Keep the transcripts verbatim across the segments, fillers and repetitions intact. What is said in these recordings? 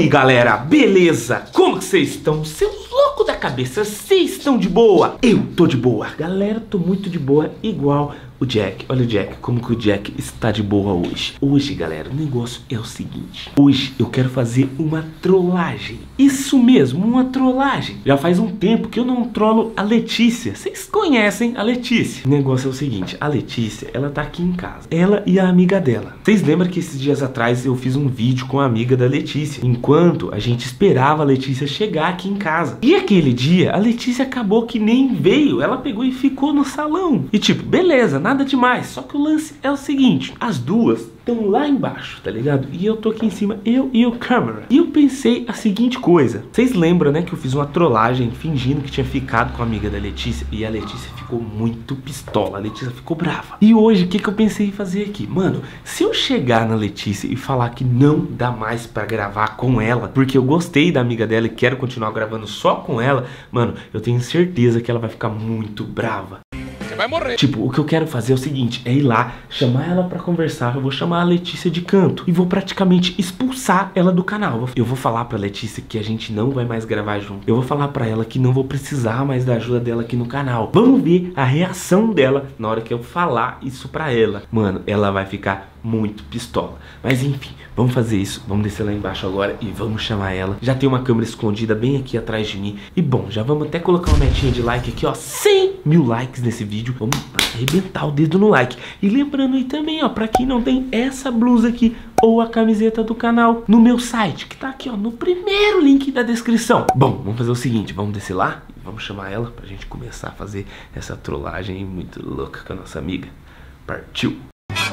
aí, galera, beleza? Como que vocês estão? Seus loucos da cabeça, vocês estão de boa? Eu tô de boa, galera, tô muito de boa, igual o Jack. Olha o Jack, como que o Jack está de boa hoje. Hoje, galera, o negócio é o seguinte. Hoje eu quero fazer uma trollagem. Isso mesmo, uma trollagem. Já faz um tempo que eu não trollo a Letícia. Vocês conhecem a Letícia. O negócio é o seguinte, a Letícia, ela tá aqui em casa. Ela e a amiga dela. Vocês lembram que esses dias atrás eu fiz um vídeo com a amiga da Letícia, enquanto a gente esperava a Letícia chegar aqui em casa. E aquele dia, a Letícia acabou que nem veio. Ela pegou e ficou no salão. E tipo, beleza, na nada demais, só que o lance é o seguinte, as duas estão lá embaixo, tá ligado? E eu tô aqui em cima, eu e o câmera. E eu pensei a seguinte coisa, vocês lembram, né, que eu fiz uma trollagem fingindo que tinha ficado com a amiga da Letícia e a Letícia ficou muito pistola, a Letícia ficou brava. E hoje, o que que eu pensei em fazer aqui? Mano, se eu chegar na Letícia e falar que não dá mais pra gravar com ela, porque eu gostei da amiga dela e quero continuar gravando só com ela, mano, eu tenho certeza que ela vai ficar muito brava. Vai morrer. Tipo, o que eu quero fazer é o seguinte, é ir lá, chamar ela pra conversar, eu vou chamar a Letícia de canto e vou praticamente expulsar ela do canal. Eu vou falar pra Letícia que a gente não vai mais gravar junto. Eu vou falar pra ela que não vou precisar mais da ajuda dela aqui no canal. Vamos ver a reação dela na hora que eu falar isso pra ela. Mano, ela vai ficar muito pistola. Mas enfim, vamos fazer isso. Vamos descer lá embaixo agora e vamos chamar ela. Já tem uma câmera escondida bem aqui atrás de mim. E bom, já vamos até colocar uma metinha de like aqui, ó. cem mil likes nesse vídeo. Vamos arrebentar o dedo no like. E lembrando aí também, ó, pra quem não tem essa blusa aqui ou a camiseta do canal no meu site, que tá aqui, ó, no primeiro link da descrição. Bom, vamos fazer o seguinte, vamos descer lá e vamos chamar ela pra gente começar a fazer essa trollagem muito louca com a nossa amiga. Partiu!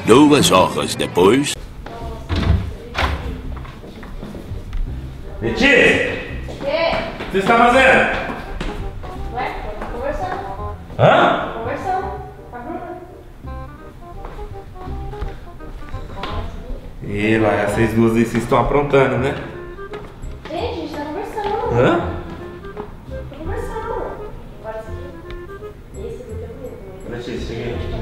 Duas horas depois... Letícia! O quê? O que você está fazendo? Ué, estamos conversando. Hã? Conversando. Com a Bruna. E lá, essas duas aí vocês estão aprontando, né? Gente, a gente está conversando. Hã? Estou conversando. Agora esse aqui. Esse aqui é o meu. Letícia, chega aí.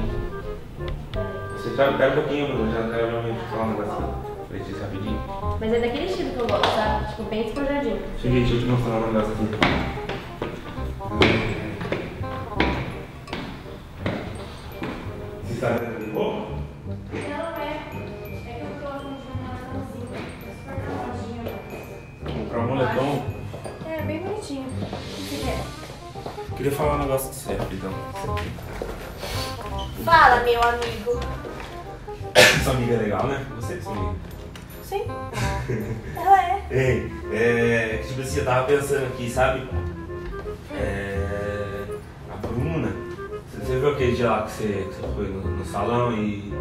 Você sabe, pega um pouquinho, Bruna. Já quero realmente falar um negocinho. Letícia, rapidinho. Mas é daquele estilo que eu gosto, sabe? Tipo, bem despojadinho. Cheguei, deixa eu te mostrar um negócio aqui. Você está vendo de boa? Não, é. É que eu coloco um jornal na cozinha. É super calmadinho. Comprar um moletom? É, bem bonitinho. O que você quer? Eu queria falar um negócio com você, rapidão. Fala, meu amigo. Sua amiga é legal, né? Você que é sua amiga. Sim. Ela é. Ei, é, tipo assim, eu tava pensando aqui, sabe? É, a Bruna, você viu aquele dia lá que você, que você foi no, no salão e,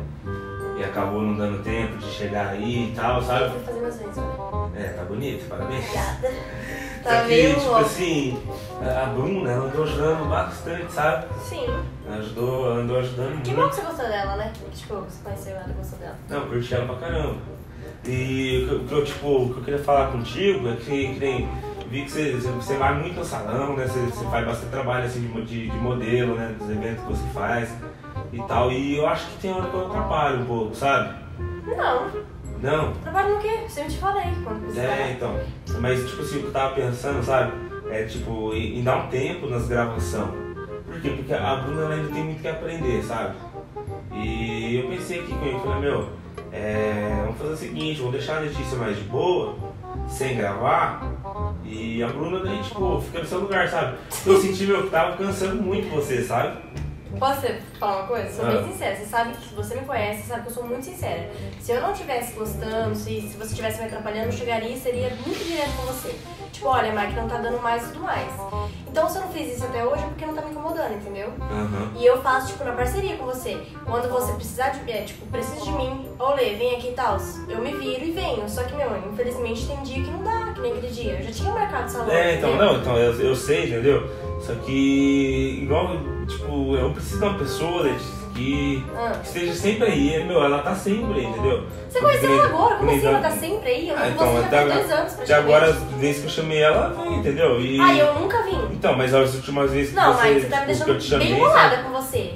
e acabou não dando tempo de chegar aí e tal, sabe? Eu vou fazer meus reis, né? É, tá bonito, parabéns. Obrigada. Tá meio louco. Tipo assim, a Bruna, ela andou ajudando bastante, sabe? Sim. Ela ajudou, ela andou ajudando que muito. Que bom que você gostou dela, né? Tipo, você conheceu ela e gostou dela. Não, eu curti ela pra caramba. E o que eu, tipo, o que eu queria falar contigo é que, que nem, vi que você, você vai muito ao salão, né? Você, você faz bastante trabalho assim, de, de modelo, né? Dos eventos que você faz e tal. E eu acho que tem hora que eu atrapalho um pouco, sabe? Não. Não? Trabalho no quê? Você me te falei quando você. É, então. Mas tipo assim, o que eu tava pensando, sabe? É tipo, em, em dar um tempo nas gravações. Por quê? Porque a Bruna ainda tem muito que aprender, sabe? E eu pensei aqui com ele, falei, meu, é, vamos fazer o seguinte, vou deixar a Letícia mais de boa, sem gravar, e a Bruna daí, tipo, fica no seu lugar, sabe? Eu senti, meu, que tava cansando muito você, sabe? Posso falar uma coisa? Sou ah. bem sincera, você sabe que você me conhece, você sabe que eu sou muito sincera. Se eu não estivesse gostando, se, se você estivesse me atrapalhando, eu chegaria e seria muito direto com você. Tipo, olha, Maique, não tá dando mais e tudo mais. Então se eu não fiz isso até hoje é porque não tá me incomodando, entendeu? Uhum. E eu faço, tipo, na parceria com você. Quando você precisar de é, tipo, precisa de mim, olê, vem aqui e tal, eu me viro e venho. Só que, meu, infelizmente tem dia que não dá, que nem aquele dia. Eu já tinha marcado salão. É, então, não, então, eu, eu sei, entendeu? Só que, igual, tipo, eu preciso de uma pessoa, né, que ah. esteja sempre aí, meu, ela tá sempre aí, entendeu? Você conheceu ela agora, como assim ela tá sempre aí? Eu ah, então, você já tem dois anos pra te ver. De agora, desde que eu chamei ela, ela vem, entendeu? E... Ah, eu nunca vim. Então, mas as últimas vezes que não, você... Não, mas você tá me deixando bem enrolada com você.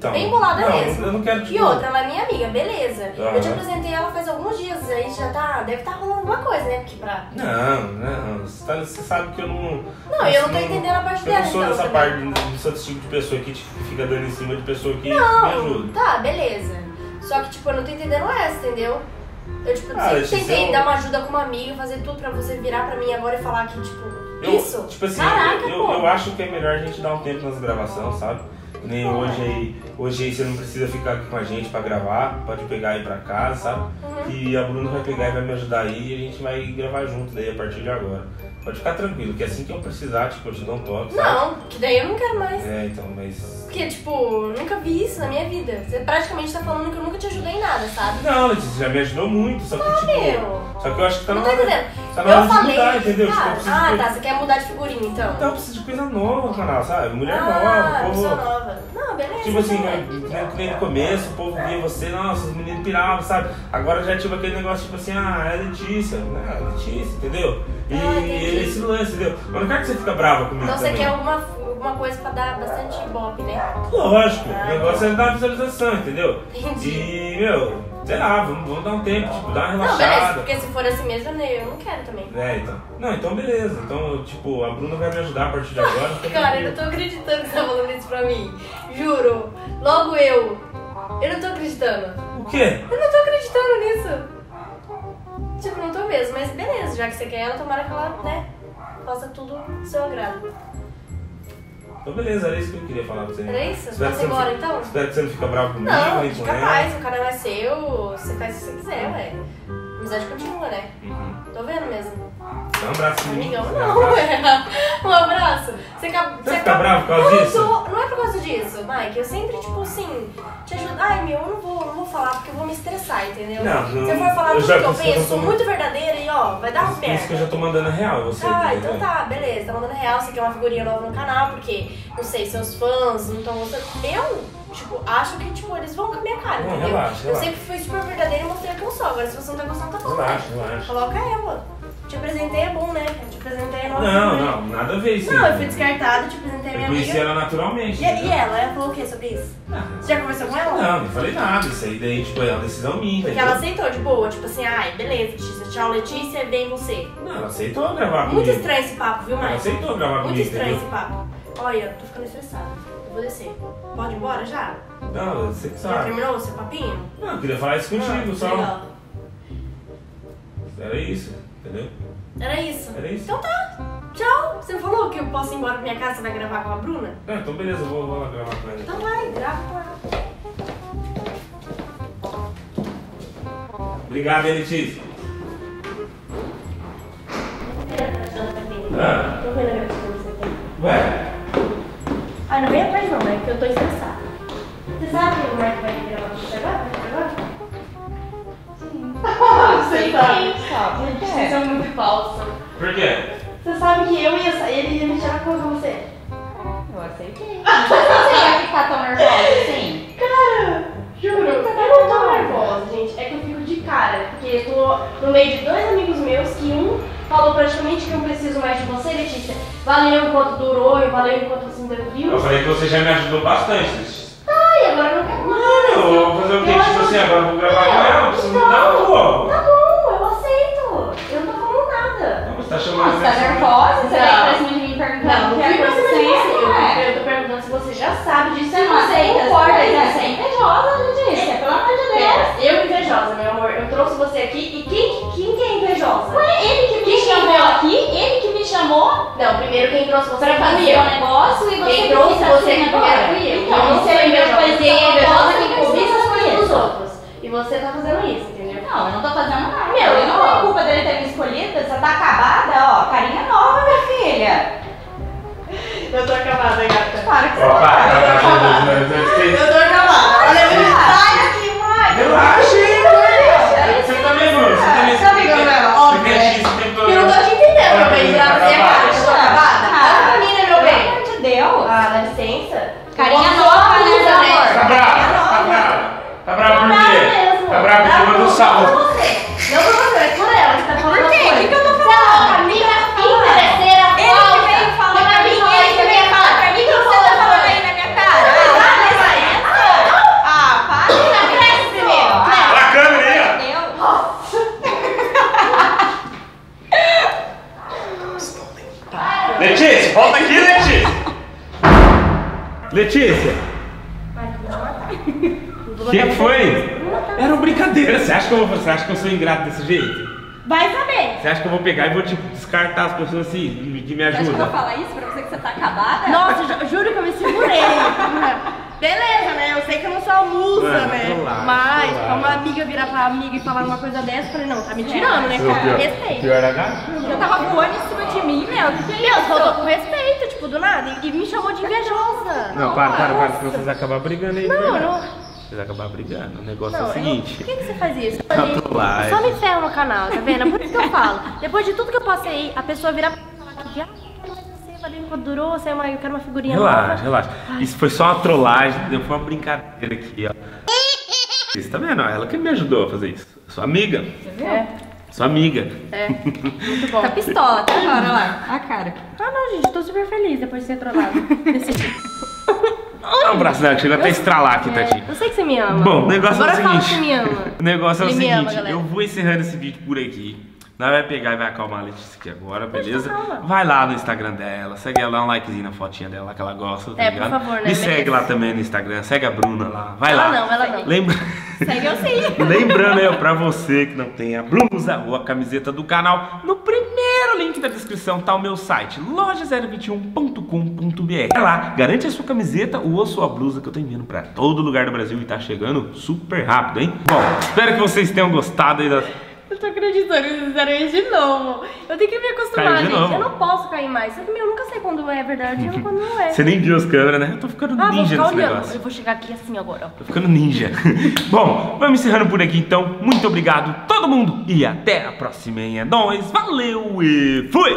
Então, bem bolada não, mesmo. Eu não quero, tipo... E outra, ela é minha amiga, beleza. Uhum. Eu te apresentei ela faz alguns dias, aí já tá... Deve estar tá rolando alguma coisa, né? Porque pra... Não, não. Você, tá, você sabe que eu não... Não, eu não tô entendendo a parte eu dela. Eu não sou então, dessa parte, não sou desse tipo de pessoa que fica dando em cima de pessoa que não, me ajuda. Tá, beleza. Só que, tipo, eu não tô entendendo essa, entendeu? Eu, tipo, ah, sempre tentei eu... dar uma ajuda com uma amiga, fazer tudo pra você virar pra mim agora e falar que, tipo... Eu, isso? Tipo assim, caraca, eu, eu, eu acho que é melhor a gente dar um tempo nas gravações, sabe? Nem hoje aí, hoje aí você não precisa ficar aqui com a gente pra gravar, pode pegar aí pra casa, sabe? Uhum. E a Bruna vai pegar e vai me ajudar aí e a gente vai gravar junto daí a partir de agora. Pode ficar tranquilo, que assim que eu precisar, tipo, eu te dou um toque, sabe? Não, que daí eu não quero mais. É, então, mas... Porque, tipo, eu nunca vi isso na minha vida. Você praticamente tá falando que eu nunca te ajudei em nada, sabe? Não, você já me ajudou muito, só que, ah, tipo... Meu. Só que eu acho que tá na hora de mudar, entendeu? Cara, tipo, ah, de... tá, você quer mudar de figurinha, então? Então eu preciso de coisa nova no canal, sabe? Mulher ah, nova, povo... nova. Não, beleza. Tipo assim, no começo o povo via você, nossa, os meninos piravam, sabe? Agora já tive aquele negócio, tipo assim, ah, é Letícia, né? É Letícia, entendeu? E ah, esse lance, entendeu? Mas não quero que você fica brava comigo então também. Você quer alguma, alguma coisa pra dar bastante ibope, né? Lógico, ah, o negócio é dar visualização, entendeu? Entendi. E, meu... Sei lá, vamos, vamos dar um tempo, tipo, dar uma relaxada. Não, beleza, porque se for assim mesmo, eu não quero também. É, então. Não, então beleza. Então, tipo, a Bruna vai me ajudar a partir de agora. Cara, eu não tô acreditando que você tá falando isso pra mim. Juro. Logo eu. Eu não tô acreditando. O quê? Eu não tô acreditando nisso. Tipo, não tô mesmo, mas beleza. Já que você quer ela, tomara que ela, né, faça tudo do seu agrado. Então beleza, era isso que eu queria falar pra você. Era isso? Passa embora então? Espero que você não fica bravo comigo, não, nem com ela. Não, capaz, o canal é seu, você faz o que você quiser, ué. A amizade continua, né? Uhum. Tô vendo mesmo. Dá um abraço. Amigão, não, ué. Um abraço. Você, ca... você, você fica bravo por causa não, disso? Tô... Não é por causa disso, Maique. Eu sempre, tipo assim, te ajudo. Ai, meu, eu não vou, não vou falar porque eu vou me estressar, entendeu? Não, não. Se eu for falar eu tudo já, que eu penso, sou muito verdadeira e ó, vai dar um pé. Por isso que eu já tô mandando real, você. Ah, então tá, beleza. Tá mandando real, você quer uma figurinha nova no canal, porque... Não sei, seus fãs não estão gostando. Eu, tipo, acho que tipo, eles vão com a minha cara, não, entendeu? Relaxa, eu relaxa. Sempre fui super verdadeira e mostrei que eu sou. Agora se você não tá gostando, tá bom. Relaxa, né? Relaxa. Coloca ela. Te apresentei é bom, né? Te apresentei é nossa. Não, né? Não, nada a ver isso. Não, eu fui descartada, te apresentei a minha eu amiga. Eu conheci ela naturalmente. E, né? E ela? Ela falou o que sobre isso? Ah, você já conversou com ela? Não, não falei nada. Isso aí daí, tipo, é uma decisão minha. Porque ela aceitou de boa, tipo assim, ai, beleza, Letícia. Tchau, Letícia, vem você. Não, ela aceitou gravar comigo. Muito estranho esse papo, viu, Maique? Ela aceitou gravar comigo. Muito estranho esse papo. Olha, tô ficando estressada. Eu vou descer. Pode ir embora já? Não, você que sabe. Já terminou o seu papinho? Não, eu queria falar isso contigo, ah, só. Legal. Era isso, entendeu? Era isso. Era isso. Então tá. Tchau. Você falou que eu posso ir embora pra minha casa, você vai gravar com a Bruna? Não, então beleza, eu vou, vou lá gravar com ela. Então vai, grava com ela. Obrigado, Letícia. Ah. Tô vendo a gravação que você tem. Ué? Ah, não vem atrás não, né? Porque eu tô estressada. Você sabe que o Maique vai gravar com você agora? Sim. Você sabe. Sabe. Gente, isso é muito falso. Por quê? Você sabe que eu ia sair, ele ia me tirar com você. Eu aceitei. Você ia ficar tão nervosa assim? Cara, juro, eu não tô nervosa, gente. É que eu fico de cara. Porque eu tô no meio de dois amigos meus que um... falou praticamente que eu não preciso mais de você, Letícia. Valeu enquanto durou, eu valeu enquanto você me viu. Eu falei que você já me ajudou bastante, Letícia. Ai, agora eu não quero mais. Não, assim. Eu vou fazer o que? Tipo assim, agora eu vou gravar com ela, preciso mudar o rolo. Tá bom, eu aceito. Eu não tô falando nada. Não, você tá chamando você tá nervosa? Você veio pra cima de mim perguntando. Não, não vem pra cima de mim. Eu tô perguntando se você já sabe disso. Você não aceita, você é invejosa, Letícia. Pelo amor de Deus. Eu invejosa, meu amor. Eu trouxe você aqui e quem, quem que é invejosa? Ué, ele que me chamou aqui, ele que me chamou. Não, primeiro quem trouxe você pra fazer o negócio e você quem trouxe você aqui primeiro fui eu. Então, então você primeiro fazer a invejosa que cobiça as coisas dos outros. E você tá fazendo isso, entendeu? Não, eu não tô fazendo nada. Meu, eu não tenho culpa dele ter me escolhido, você tá acabada, ó. Carinha nova, minha filha. Eu tô acabada, gata. Para que você tá acabada. Eu tô acabada. Olha, sai daqui, mãe. Relaxa. Você também, mano. Você também. Você tá ligando ela? Eu não tô te entendendo, meu bem. Ela vai errar. Estou acabada. Ah, menina, meu bem. Pelo amor de Deus. Ah, dá licença. Carinha nova, né? Tá brava. Tá brava. Tá brava por quê? Tá brava porque eu mando um salve. Não por você. Não por você, é por ela que tá falando. Por quê? O que eu tô falando? Pra mim, a minha interesseira falsa. Ele que veio falar pra mim. Ele que veio falar pra mim que você tá falando aí na minha Letícia, volta aqui, Letícia! Letícia! O que foi? Era uma brincadeira. Você acha que eu, você acha que eu sou ingrato desse jeito? Vai saber! Você acha que eu vou pegar e vou tipo, descartar as pessoas assim, de me ajuda? Você acha que eu vou falar isso pra você que você tá acabada? Nossa, ju juro que eu me segurei. Beleza, né? Eu sei que eu não sou a musa, mano, né? Lá, mas pra uma amiga virar pra amiga e falar uma coisa dessa, eu falei, não, tá me tirando, né, cara? Respeito. Pior era eu tava voando em cima de mim, meu. Que que é meu, faltou com respeito, tipo, do nada. E me chamou de invejosa. Não, não para, para, para, senão vocês acabam brigando aí. Não, não. Vocês acabaram brigando. O negócio não, é o seguinte... Por que, que você faz isso? Eu tô lá, só me ferro no canal, tá vendo? É por isso que eu falo. Depois de tudo que eu passei, a pessoa vira pra falar que... Ah, mas você valeu quanto durou, você é uma... eu quero uma figurinha relaxa, nova. Relaxa, relaxa. Isso foi só uma trollagem, foi uma brincadeira aqui, ó. Você tá vendo? Ela que me ajudou a fazer isso. Sua amiga. Você viu? É. Sua amiga. É. Muito bom. Tá pistola, tá agora, olha lá. A cara. Ah, não, gente. Tô super feliz depois de ser trollada. Desse tipo. Dá um braço dela, chega até a estralar aqui, é, tadinho. Eu sei que você me ama. Bom, o negócio agora é o seguinte. Fala que me ama. O negócio é o seguinte, ama, eu vou encerrando esse vídeo por aqui. Nós vai pegar e vai acalmar a Letícia aqui agora, beleza? Vai lá no Instagram dela, segue ela, dá um likezinho na fotinha dela que ela gosta, tá é, ligado? Por favor, né? Me beleza. Segue lá também no Instagram, segue a Bruna lá, vai ela lá. Ela não, ela não. Lembra... Segue eu sim. Lembrando, eu, pra você que não tem a blusa ou a camiseta do canal, no primeiro link da descrição tá o meu site, loja zero vinte e um ponto com ponto br. Vai lá, garante a sua camiseta ou a sua blusa que eu tô enviando pra todo lugar do Brasil e tá chegando super rápido, hein? Bom, espero que vocês tenham gostado aí das... Eu tô acreditando que eles fizeram isso de novo. Eu tenho que me acostumar, gente. Novo. Eu não posso cair mais. Eu, eu nunca sei quando é verdade ou quando não é. Você nem viu as câmeras, né? Eu tô ficando ah, ninja nesse negócio. Eu vou chegar aqui assim agora. Tô ficando ninja. Bom, vamos encerrando por aqui então. Muito obrigado todo mundo e até a próxima, hein? É nóis, valeu e fui!